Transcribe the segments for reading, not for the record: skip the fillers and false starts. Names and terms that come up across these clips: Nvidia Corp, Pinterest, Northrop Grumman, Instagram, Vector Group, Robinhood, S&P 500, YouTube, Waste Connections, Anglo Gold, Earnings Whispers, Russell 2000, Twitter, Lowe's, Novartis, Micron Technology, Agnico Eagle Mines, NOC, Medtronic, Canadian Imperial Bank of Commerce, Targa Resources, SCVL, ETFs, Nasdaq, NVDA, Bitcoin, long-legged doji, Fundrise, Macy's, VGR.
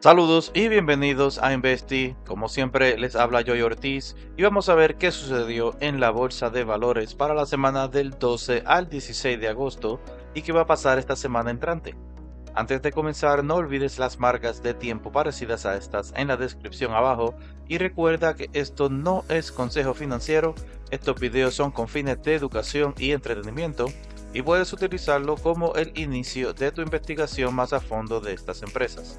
Saludos y bienvenidos a Investi, como siempre les habla Joy Ortiz y vamos a ver qué sucedió en la bolsa de valores para la semana del 12 al 16 de agosto y qué va a pasar esta semana entrante. Antes de comenzar no olvides las marcas de tiempo parecidas a estas en la descripción abajo y recuerda que esto no es consejo financiero, estos videos son con fines de educación y entretenimiento y puedes utilizarlo como el inicio de tu investigación más a fondo de estas empresas.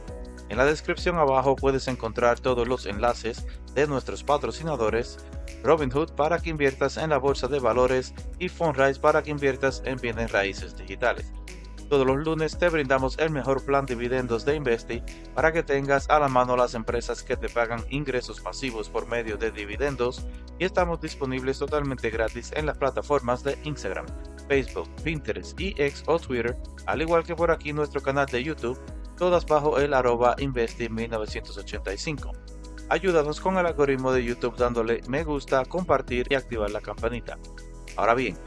En la descripción abajo puedes encontrar todos los enlaces de nuestros patrocinadores, Robinhood para que inviertas en la bolsa de valores y Fundrise para que inviertas en bienes raíces digitales. Todos los lunes te brindamos el mejor plan de dividendos de Investi para que tengas a la mano las empresas que te pagan ingresos pasivos por medio de dividendos y estamos disponibles totalmente gratis en las plataformas de Instagram, Facebook, Pinterest, X o Twitter, al igual que por aquí nuestro canal de YouTube, todas bajo el @investi1985. Ayúdanos con el algoritmo de YouTube dándole me gusta, compartir y activar la campanita. Ahora bien,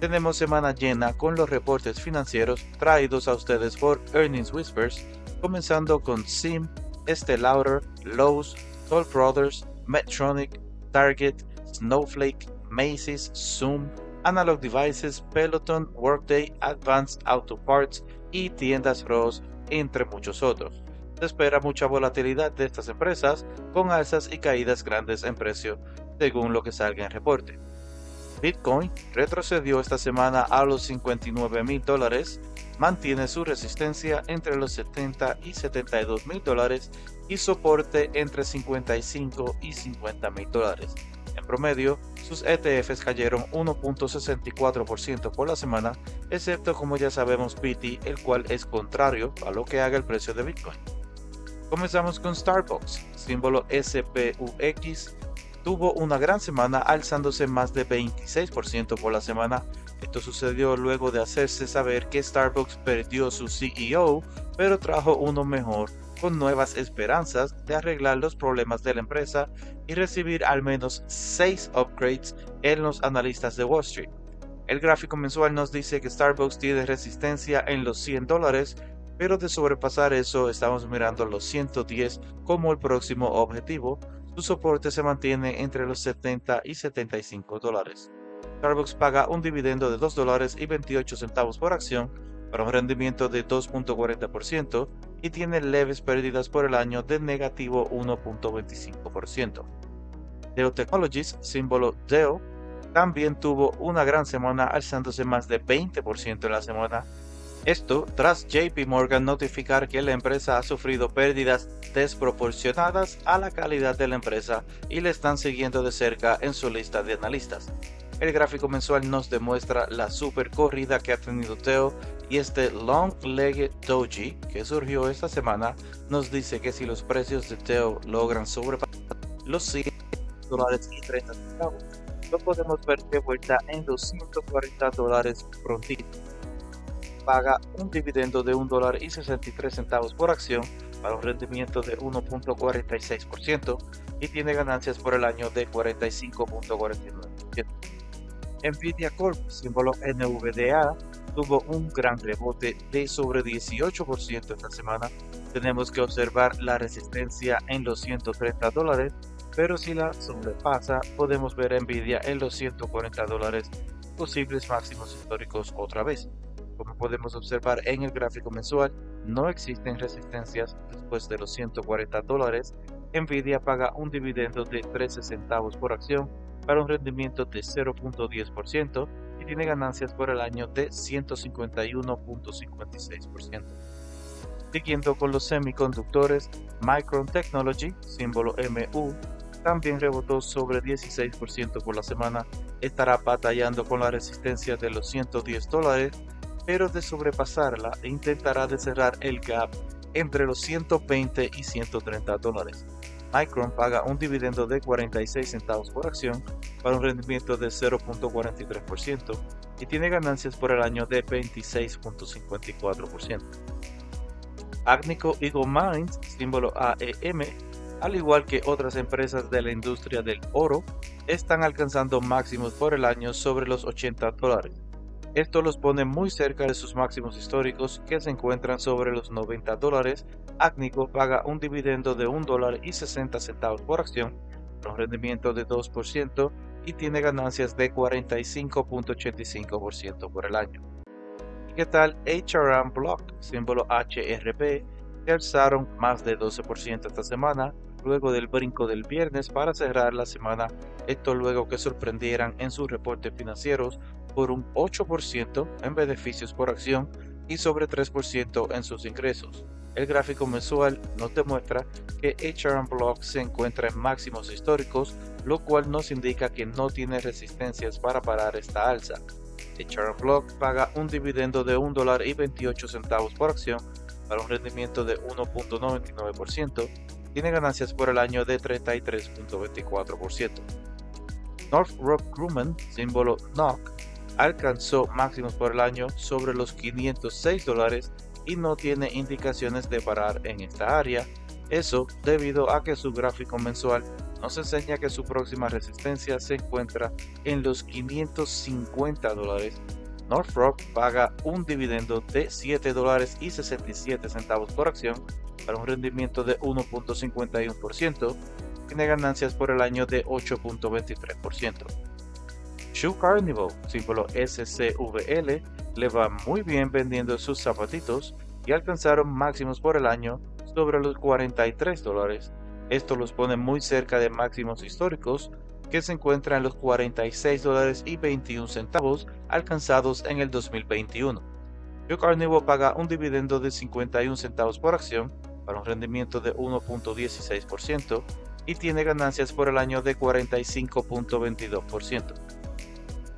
tenemos semana llena con los reportes financieros traídos a ustedes por Earnings Whispers, comenzando con SIM, Stellauder, Lowe's, Toll Brothers, Medtronic, Target, Snowflake, Macy's, Zoom, Analog Devices, Peloton, Workday, Advanced Auto Parts y Tiendas Ross, entre muchos otros. Se espera mucha volatilidad de estas empresas con alzas y caídas grandes en precio según lo que salga en reporte. Bitcoin retrocedió esta semana a los $59,000, mantiene su resistencia entre los $70,000 y $72,000 y soporte entre $55,000 y $50,000. En promedio, sus ETFs cayeron 1.64% por la semana, excepto como ya sabemos BT, el cual es contrario a lo que haga el precio de Bitcoin. Comenzamos con Starbucks, símbolo SPUX, tuvo una gran semana alzándose más de 26% por la semana. Esto sucedió luego de hacerse saber que Starbucks perdió su CEO, pero trajo uno mejor, con nuevas esperanzas de arreglar los problemas de la empresa y recibir al menos 6 upgrades en los analistas de Wall Street. El gráfico mensual nos dice que Starbucks tiene resistencia en los $100, pero de sobrepasar eso estamos mirando los 110 como el próximo objetivo. Su soporte se mantiene entre los $70 y $75. Starbucks paga un dividendo de $2.28 por acción para un rendimiento de 2.40% y tiene leves pérdidas por el año de negativo 1.25%. Teo Technologies, símbolo Teo, también tuvo una gran semana alzándose más de 20% en la semana. Esto tras JP Morgan notificar que la empresa ha sufrido pérdidas desproporcionadas a la calidad de la empresa y le están siguiendo de cerca en su lista de analistas. El gráfico mensual nos demuestra la super corrida que ha tenido Teo y este long-legged doji que surgió esta semana nos dice que si los precios de Teo logran sobrepasar los $100.30, lo podemos ver de vuelta en los $140 prontito. Paga un dividendo de $1.63 por acción para un rendimiento de 1.46% y tiene ganancias por el año de 45.49%. Nvidia Corp, símbolo NVDA, tuvo un gran rebote de sobre 18% esta semana. Tenemos que observar la resistencia en los $130, pero si la sobrepasa podemos ver a Nvidia en los $140, posibles máximos históricos otra vez. Como podemos observar en el gráfico mensual, no existen resistencias después de los $140. Nvidia paga un dividendo de 13 centavos por acción para un rendimiento de 0.10% y tiene ganancias por el año de 151.56%. Siguiendo con los semiconductores, Micron Technology, símbolo MU, también rebotó sobre 16% por la semana, estará batallando con la resistencia de los $110, pero de sobrepasarla intentará de cerrar el gap entre los $120 y $130. Micron paga un dividendo de 46 centavos por acción para un rendimiento de 0.43% y tiene ganancias por el año de 26.54%. Agnico Eagle Mines, símbolo AEM, al igual que otras empresas de la industria del oro, están alcanzando máximos por el año sobre los $80. Esto los pone muy cerca de sus máximos históricos, que se encuentran sobre los $90. Agnico paga un dividendo de $1.60 por acción, con un rendimiento de 2%, y tiene ganancias de 45.85% por el año. ¿Y qué tal H&R Block, símbolo HRP, que alzaron más de 12% esta semana, luego del brinco del viernes para cerrar la semana, esto luego que sorprendieran en sus reportes financieros por un 8% en beneficios por acción y sobre 3% en sus ingresos? El gráfico mensual nos demuestra que H&R Block se encuentra en máximos históricos, lo cual nos indica que no tiene resistencias para parar esta alza. H&R Block paga un dividendo de $1.28 por acción para un rendimiento de 1.99%, tiene ganancias por el año de 33.24%. Northrop Grumman, símbolo NOC, alcanzó máximos por el año sobre los $506 y no tiene indicaciones de parar en esta área, eso debido a que su gráfico mensual nos enseña que su próxima resistencia se encuentra en los $550. Northrop paga un dividendo de $7.67 por acción para un rendimiento de 1.51%, tiene ganancias por el año de 8.23%. Shoe Carnival, símbolo SCVL, le va muy bien vendiendo sus zapatitos y alcanzaron máximos por el año sobre los $43. Esto los pone muy cerca de máximos históricos, que se encuentran en los $46.21 alcanzados en el 2021. Shoe Carnival paga un dividendo de $0.51 por acción para un rendimiento de 1.16% y tiene ganancias por el año de 45.22%.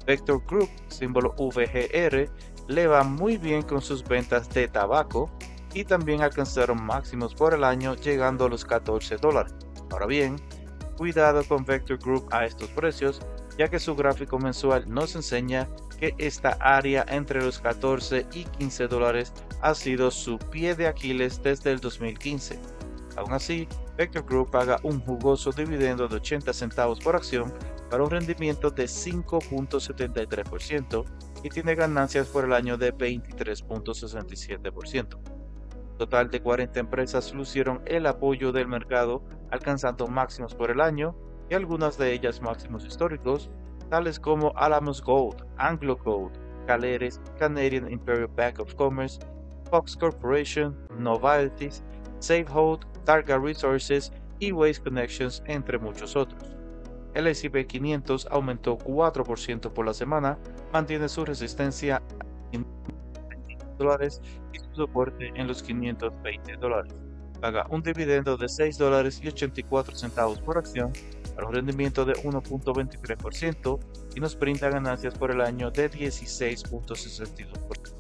Vector Group, símbolo VGR, le va muy bien con sus ventas de tabaco y también alcanzaron máximos por el año llegando a los $14. Ahora bien, cuidado con Vector Group a estos precios, ya que su gráfico mensual nos enseña que esta área entre los $14 y $15 ha sido su pie de Aquiles desde el 2015. Aún así, Vector Group paga un jugoso dividendo de 80 centavos por acción para un rendimiento de 5.73% y tiene ganancias por el año de 23.67%. Total de 40 empresas lucieron el apoyo del mercado, alcanzando máximos por el año y algunas de ellas máximos históricos, tales como Alamos Gold, Anglo Gold, Caleres, Canadian Imperial Bank of Commerce, Fox Corporation, Novartis, Safehold, Targa Resources y Waste Connections, entre muchos otros. El S&P 500 aumentó 4% por la semana, mantiene su resistencia en $500 y su soporte en los $520. Paga un dividendo de $6.84 por acción para un rendimiento de 1.23% y nos brinda ganancias por el año de 16.62%.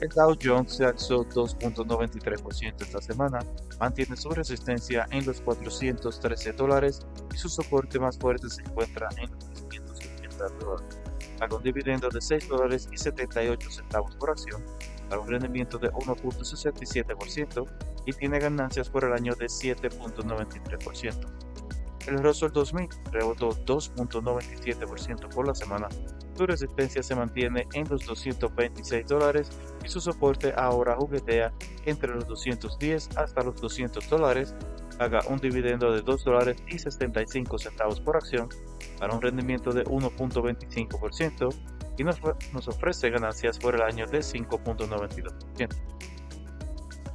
El Dow Jones se alzó 2.93% esta semana, mantiene su resistencia en los $413 y su soporte más fuerte se encuentra en los $380. Paga un dividendo de $6.78 por acción para un rendimiento de 1.67% y tiene ganancias por el año de 7.93%. El Russell 2000 rebotó 2.97% por la semana, su resistencia se mantiene en los $226 y su soporte ahora juguetea entre los $210 hasta los $200, paga un dividendo de $2.65 por acción para un rendimiento de 1.25% y nos ofrece ganancias por el año de 5.92%.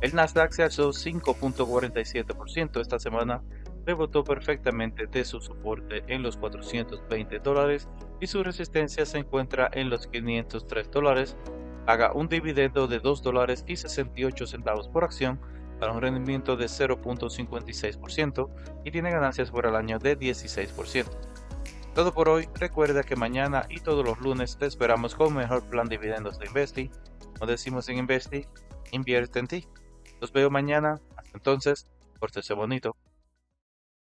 El Nasdaq se alzó 5.47% esta semana, rebotó perfectamente de su soporte en los $420 y su resistencia se encuentra en los $503, paga un dividendo de $2.68 por acción para un rendimiento de 0.56% y tiene ganancias por el año de 16%. Todo por hoy, recuerda que mañana y todos los lunes te esperamos con mejor plan de dividendos de Investi. Como decimos en Investi, invierte en ti. Los veo mañana, hasta entonces, pórtese bonito.